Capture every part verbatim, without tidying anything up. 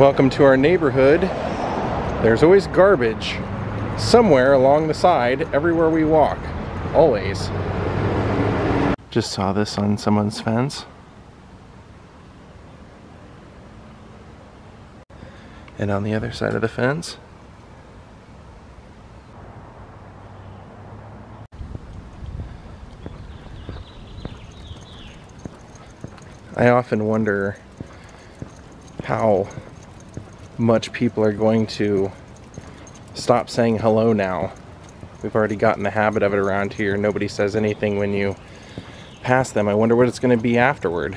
Welcome to our neighborhood. There's always garbage somewhere along the side, everywhere we walk. Always. Just saw this on someone's fence. And on the other side of the fence. I often wonder how much people are going to stop saying hello now. We've already gotten the habit of it around here. Nobody says anything when you past them. I wonder what it's going to be afterward.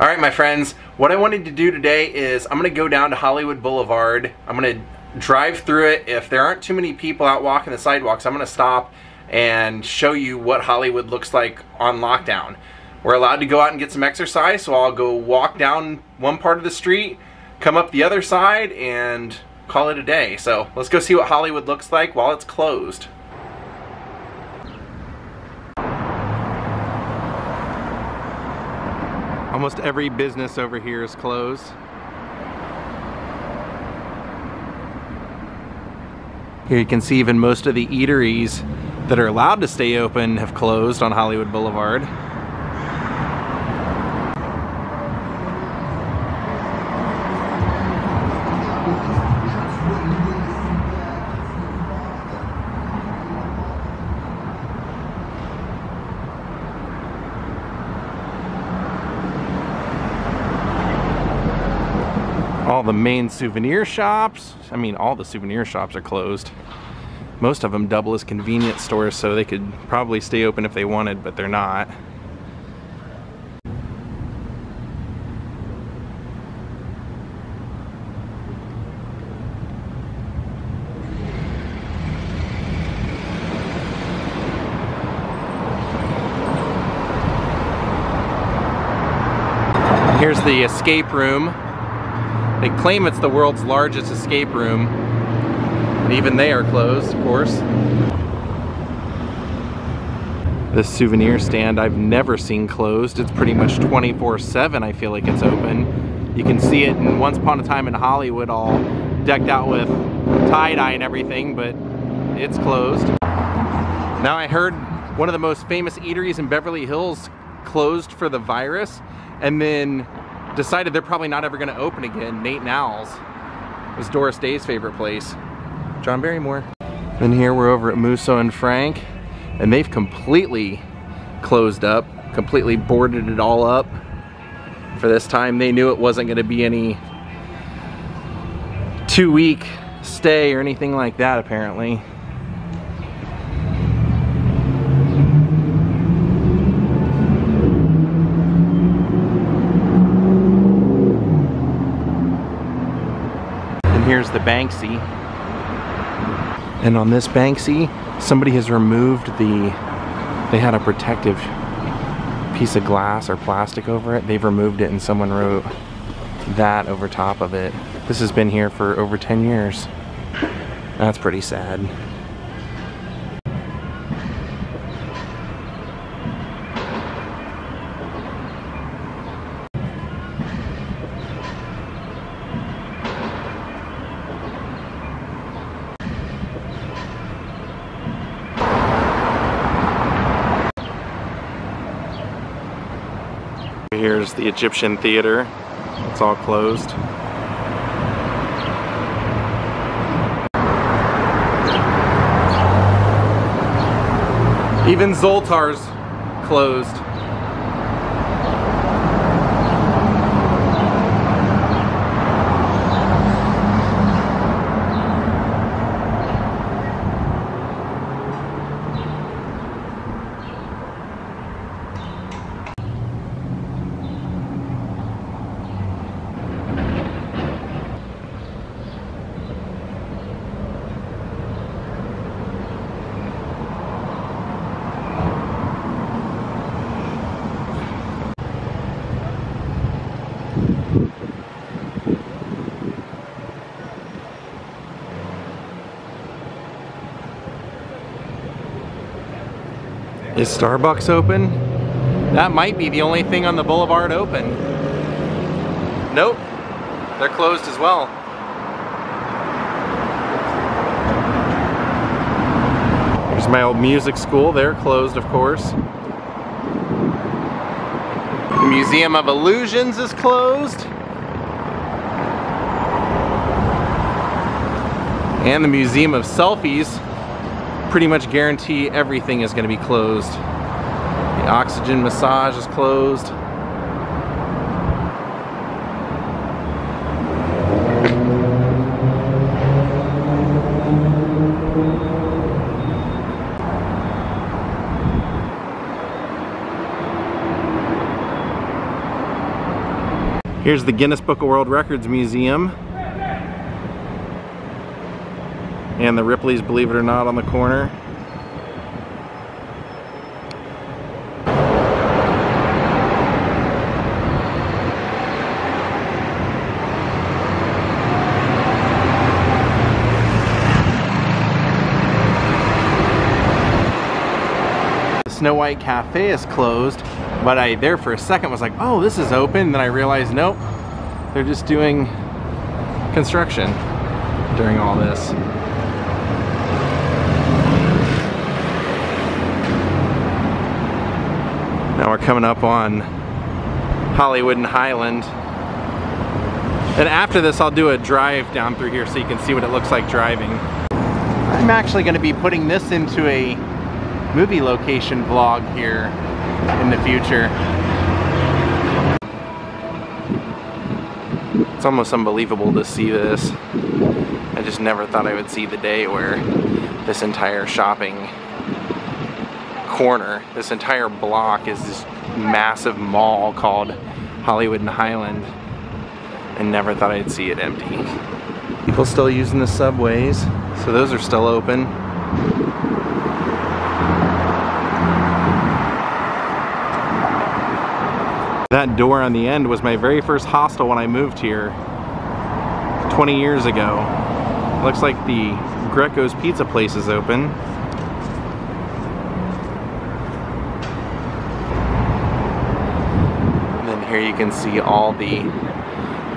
All right, my friends, what I wanted to do today is I'm going to go down to Hollywood Boulevard. I'm going to drive through it. If there aren't too many people out walking the sidewalks, I'm going to stop and show you what Hollywood looks like on lockdown. We're allowed to go out and get some exercise, so I'll go walk down one part of the street, come up the other side, and call it a day. So let's go see what Hollywood looks like while it's closed. Almost every business over here is closed. Here you can see even most of the eateries that are allowed to stay open have closed on Hollywood Boulevard. All the main souvenir shops, I mean all the souvenir shops are closed. Most of them double as convenience stores, so they could probably stay open if they wanted, but they're not. Here's the escape room. They claim it's the world's largest escape room, and even they are closed, of course. This souvenir stand I've never seen closed. It's pretty much twenty-four seven, I feel like it's open. You can see it in Once Upon a Time in Hollywood, all decked out with tie-dye and everything, but it's closed. Now, I heard one of the most famous eateries in Beverly Hills closed for the virus, and then decided they're probably not ever going to open again. Nate and Al's was Doris Day's favorite place. John Barrymore. Then here we're over at Musso and Frank, and they've completely closed up, completely boarded it all up for this time. They knew it wasn't going to be any two-week stay or anything like that, apparently. Here's the Banksy, and on this Banksy somebody has removed the, they had a protective piece of glass or plastic over it, they've removed it and someone wrote that over top of it. This has been here for over ten years. That's pretty sad. Here's the Egyptian Theater. It's all closed. Even Zoltar's closed. Is Starbucks open? That might be the only thing on the boulevard open. Nope, they're closed as well. There's my old music school, they're closed of course. The Museum of Illusions is closed. And the Museum of Selfies pretty much guarantee everything is going to be closed. The oxygen massage is closed. Here's the Guinness Book of World Records Museum. And the Ripley's, believe it or not, on the corner. The Snow White Cafe is closed, but I there for a second was like, oh, this is open, and then I realized, nope, they're just doing construction during all this. Now we're coming up on Hollywood and Highland. And after this, I'll do a drive down through here so you can see what it looks like driving. I'm actually going to be putting this into a movie location vlog here in the future. It's almost unbelievable to see this. I just never thought I would see the day where this entire shopping corner, this entire block is this massive mall called Hollywood and Highland, and never thought I'd see it empty. People still using the subways, so those are still open. That door on the end was my very first hostel when I moved here twenty years ago. Looks like the Greco's Pizza Place is open. You can see all the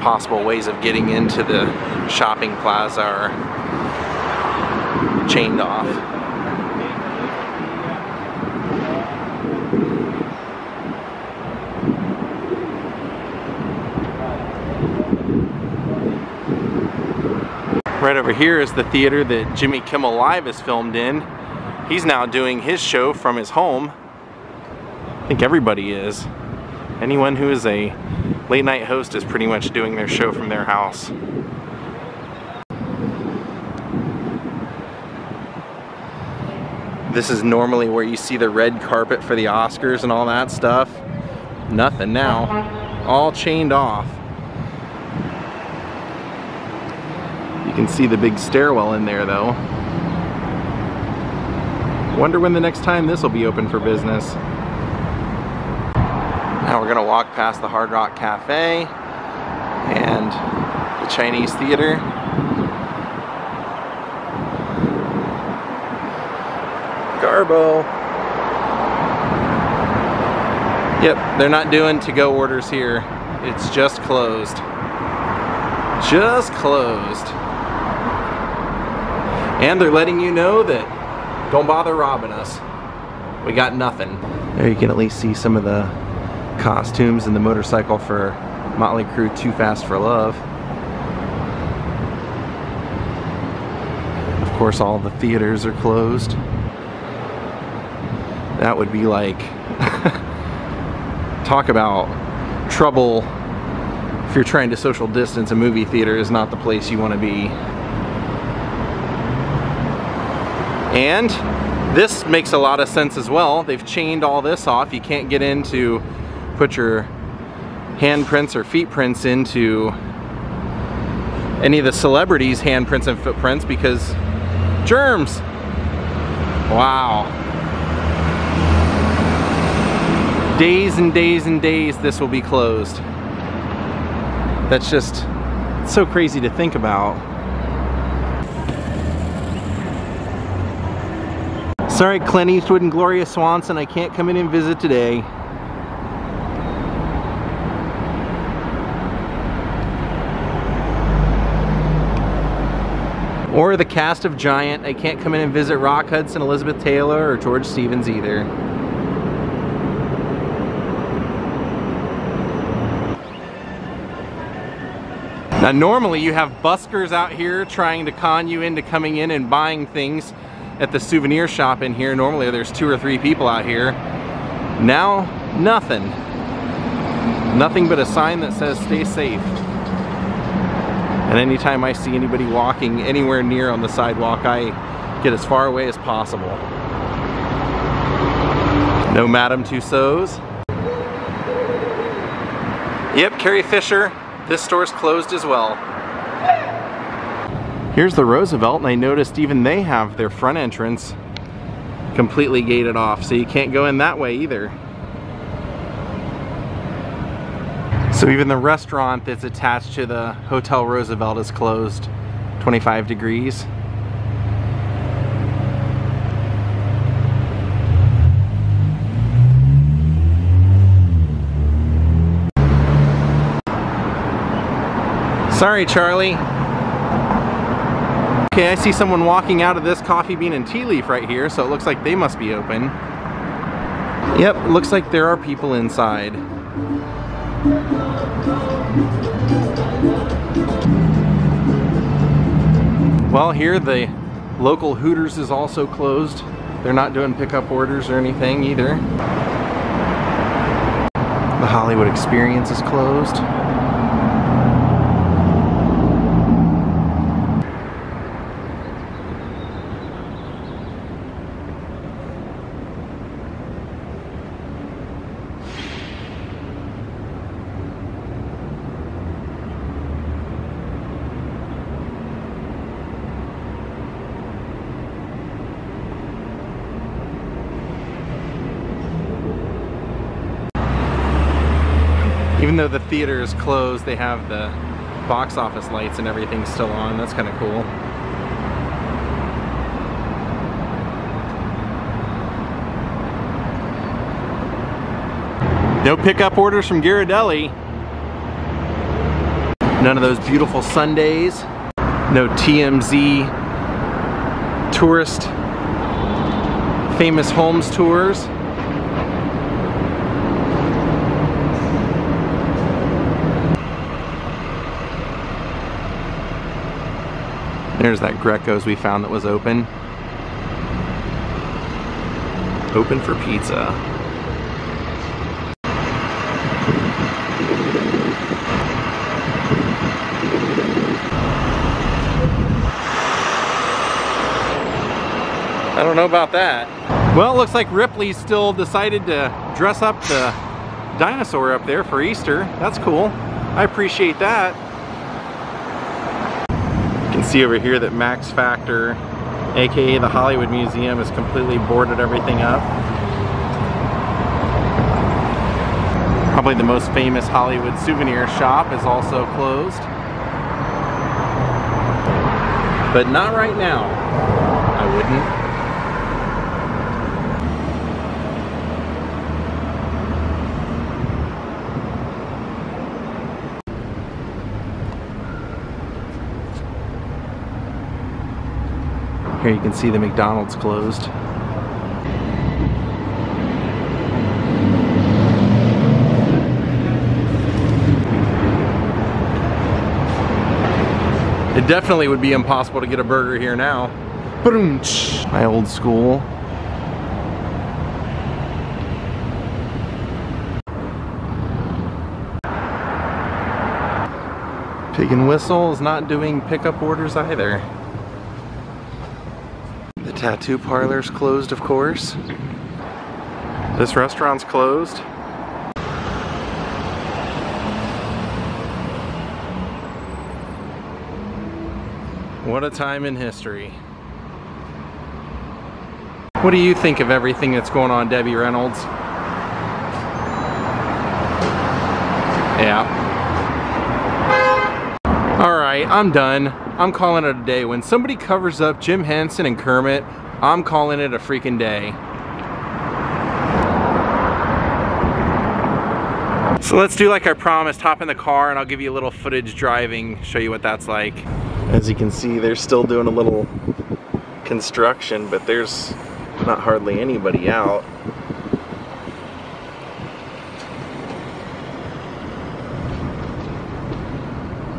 possible ways of getting into the shopping plaza are chained off. Right over here is the theater that Jimmy Kimmel Live is filmed in. He's now doing his show from his home. I think everybody is. Anyone who is a late night host is pretty much doing their show from their house. This is normally where you see the red carpet for the Oscars and all that stuff. Nothing now. All chained off. You can see the big stairwell in there though. Wonder when the next time this will be open for business. Now we're gonna walk past the Hard Rock Cafe and the Chinese Theater. Garbo. Yep, they're not doing to-go orders here. It's just closed. Just closed. And they're letting you know that don't bother robbing us. We got nothing. There you can at least see some of the costumes and the motorcycle for Motley Crue, Too Fast for Love. Of course, all the theaters are closed. That would be like, talk about trouble. If you're trying to social distance, a movie theater is not the place you want to be. And this makes a lot of sense as well. They've chained all this off. You can't get into put your handprints or footprints into any of the celebrities' handprints and footprints because germs. Wow. Days and days and days this will be closed. That's just so crazy to think about. Sorry, Clint Eastwood and Gloria Swanson, I can't come in and visit today. or the cast of Giant. I can't come in and visit Rock Hudson, Elizabeth Taylor, or George Stevens either. Now normally you have buskers out here trying to con you into coming in and buying things at the souvenir shop in here. Normally there's two or three people out here. Now, nothing. Nothing but a sign that says stay safe. And anytime I see anybody walking anywhere near on the sidewalk, I get as far away as possible. No Madame Tussauds. Yep, Carrie Fisher. This store's closed as well. Here's the Roosevelt, and I noticed even they have their front entrance completely gated off, so you can't go in that way either. So even the restaurant that's attached to the Hotel Roosevelt is closed. twenty-five degrees. Sorry, Charlie. Okay, I see someone walking out of this Coffee Bean and Tea Leaf right here, so it looks like they must be open. Yep, looks like there are people inside. Well, here the local Hooters is also closed. They're not doing pickup orders or anything either. The Hollywood Experience is closed. Even though the theater is closed, they have the box office lights and everything still on. That's kind of cool. No pickup orders from Ghirardelli. None of those beautiful Sundays. No T M Z tourist famous homes tours. There's that Greco's we found that was open. Open for pizza. I don't know about that. Well, it looks like Ripley's still decided to dress up the dinosaur up there for Easter. That's cool. I appreciate that. See over here that Max Factor, aka the Hollywood Museum, has completely boarded everything up. Probably the most famous Hollywood souvenir shop is also closed. But not right now. I wouldn't. Here you can see the McDonald's closed. It definitely would be impossible to get a burger here now. My old school. Pig and Whistle is not doing pickup orders either. Tattoo parlor's closed, of course. This restaurant's closed. What a time in history. What do you think of everything that's going on, Debbie Reynolds? Yeah. All right, I'm done. I'm calling it a day. When somebody covers up Jim Henson and Kermit, I'm calling it a freaking day. So let's do like I promised, hop in the car and I'll give you a little footage driving, show you what that's like. As you can see, they're still doing a little construction, but there's not hardly anybody out.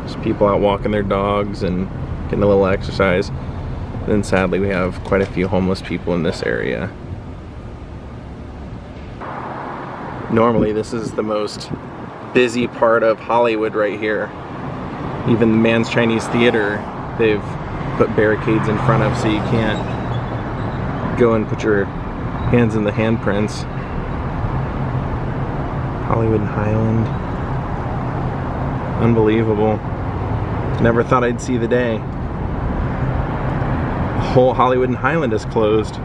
There's people out walking their dogs and getting a little exercise. Then sadly, we have quite a few homeless people in this area. Normally, this is the most busy part of Hollywood right here. Even the Man's Chinese Theater, they've put barricades in front of so you can't go and put your hands in the handprints. Hollywood and Highland. Unbelievable. Never thought I'd see the day. The whole Hollywood and Highland is closed.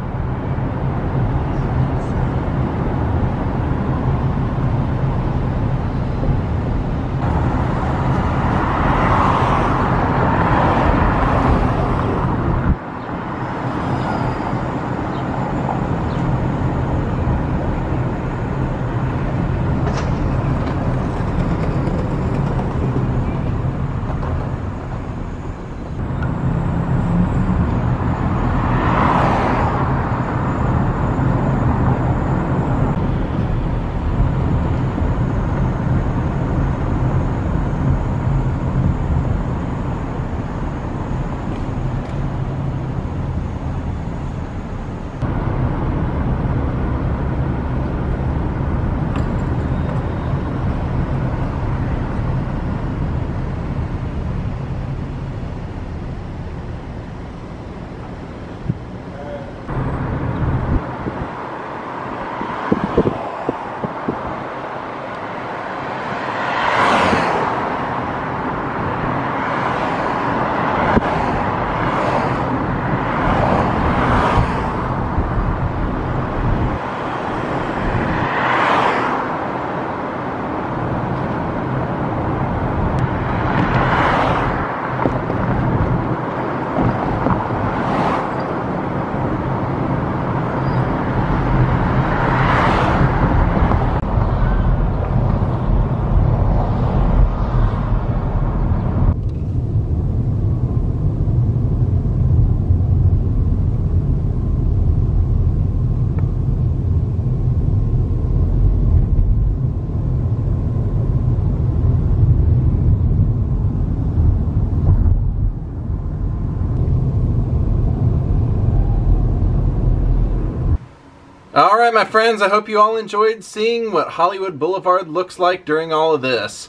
Alright my friends, I hope you all enjoyed seeing what Hollywood Boulevard looks like during all of this.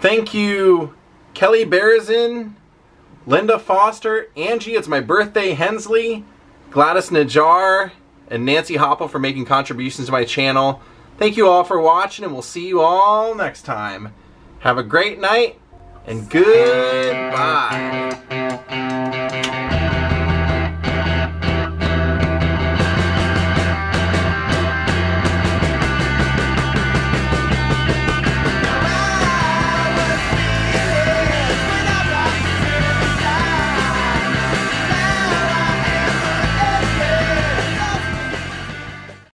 Thank you Kelly Berezin, Linda Foster, Angie, it's my birthday, Hensley, Gladys Najjar, and Nancy Hopple for making contributions to my channel. Thank you all for watching and we'll see you all next time. Have a great night and goodbye.